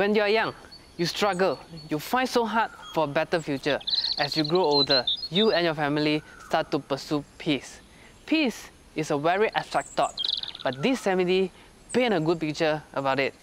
When you're young, you struggle, you fight so hard for a better future. As you grow older, you and your family start to pursue peace. Peace is a very abstract thought, but this Semi-D paint a good picture about it.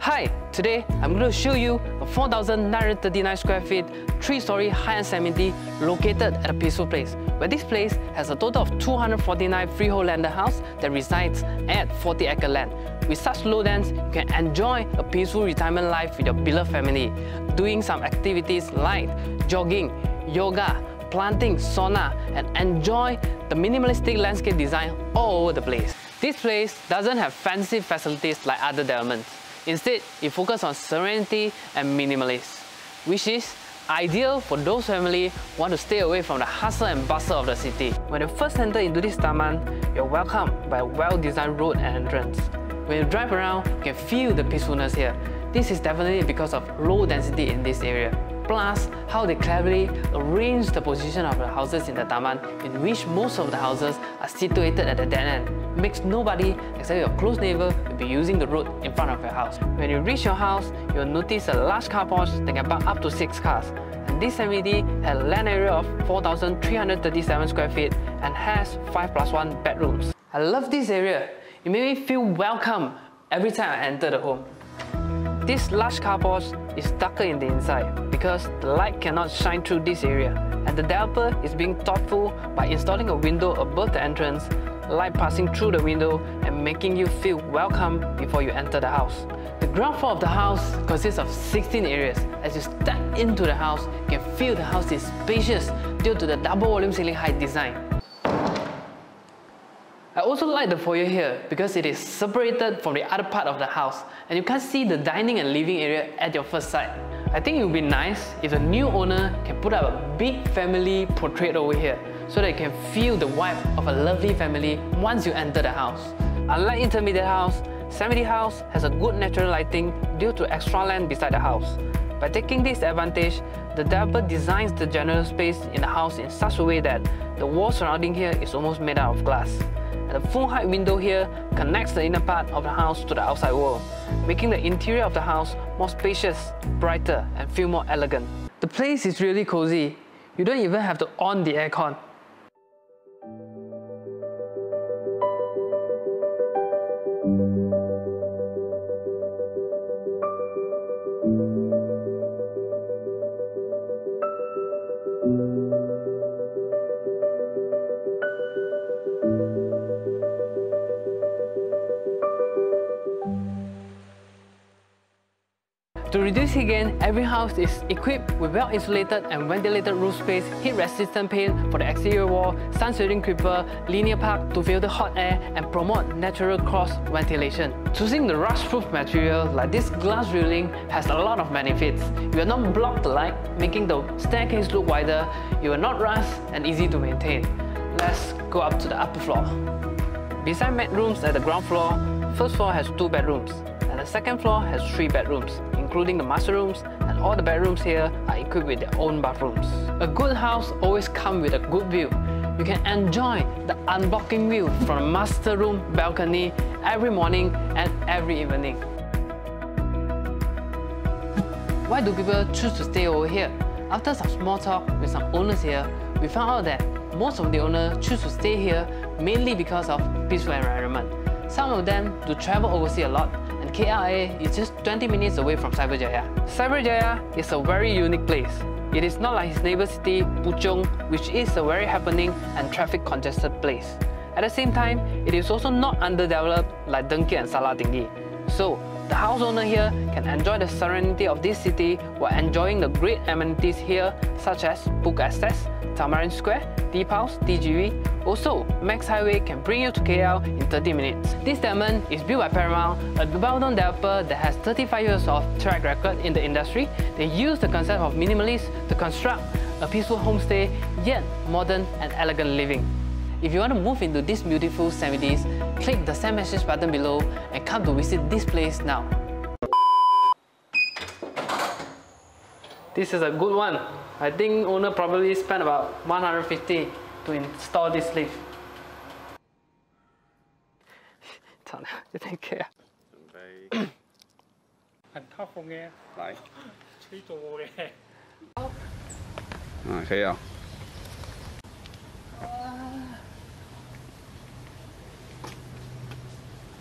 Hi, today I'm going to show you a 4,939 square feet, 3-story high-end Semi-D located at a peaceful place, where this place has a total of 249 freehold landed house that resides at 40 acre land. With such low dens, you can enjoy a peaceful retirement life with your beloved family, doing some activities like jogging, yoga, planting, sauna, and enjoy the minimalistic landscape design all over the place. This place doesn't have fancy facilities like other developments. Instead, it focuses on serenity and minimalism, which is ideal for those families who want to stay away from the hustle and bustle of the city. When you first enter into this taman, you're welcomed by a well-designed road and entrance. When you drive around, you can feel the peacefulness here. This is definitely because of low density in this area. Plus, how they cleverly arrange the position of the houses in the taman, in which most of the houses are situated at the dead end. Makes nobody except your close neighbor will be using the road in front of your house. When you reach your house, you'll notice a large car porch that can park up to 6 cars. And this MVD has a land area of 4,337 square feet and has 5+1 bedrooms. I love this area. It made me feel welcome every time I enter the home. This large car porch is darker in the inside because the light cannot shine through this area, and the developer is being thoughtful by installing a window above the entrance, light passing through the window and making you feel welcome before you enter the house. The ground floor of the house consists of 16 areas. As you step into the house, you can feel the house is spacious due to the double volume ceiling height design. I also like the foyer here because it is separated from the other part of the house and you can't see the dining and living area at your first sight. I think it would be nice if the new owner can put up a big family portrait over here so that you can feel the vibe of a lovely family once you enter the house. Unlike intermediate house, Semi-D house has a good natural lighting due to extra land beside the house. By taking this advantage, the developer designs the general space in the house in such a way that the wall surrounding here is almost made out of glass. The full height window here connects the inner part of the house to the outside world, making the interior of the house more spacious, brighter, and feel more elegant. The place is really cozy. You don't even have to on the aircon. To reduce heat gain, every house is equipped with well-insulated and ventilated roof space, heat-resistant paint for the exterior wall, sun-shielding creeper, linear park to filter hot air and promote natural cross-ventilation. Choosing the rust-proof material like this glass railing has a lot of benefits. You will not block the light, making the staircase look wider, you will not rust and easy to maintain. Let's go up to the upper floor. Beside bedrooms at the ground floor, first floor has 2 bedrooms and the second floor has 3 bedrooms, including the master rooms, and all the bedrooms here are equipped with their own bathrooms. A good house always comes with a good view. You can enjoy the unblocking view from the master room balcony every morning and every evening. Why do people choose to stay over here? After some small talk with some owners here, we found out that most of the owners choose to stay here mainly because of peaceful environment. Some of them do travel overseas a lot, KRA is just 20 minutes away from Cyberjaya. Cyberjaya is a very unique place. It is not like his neighbor city, Puchong, which is a very happening and traffic congested place. At the same time, it is also not underdeveloped like Dengkil and Salak Tinggi. So, the house owner here can enjoy the serenity of this city while enjoying the great amenities here such as Book Access, Tamarin Square, Deep House, DGV. Also, Max Highway can bring you to KL in 30 minutes. This development is built by Paramount, a well-known developer that has 35 years of track record in the industry. They use the concept of minimalist to construct a peaceful homestay, yet modern and elegant living. If you want to move into these beautiful Semi-Ds, click the send message button below and come to visit this place now. This is a good one. I think owner probably spent about 150 to install this lift. Take care. 很 tough 嘅，嚟呢度嘅。啊，可以啊。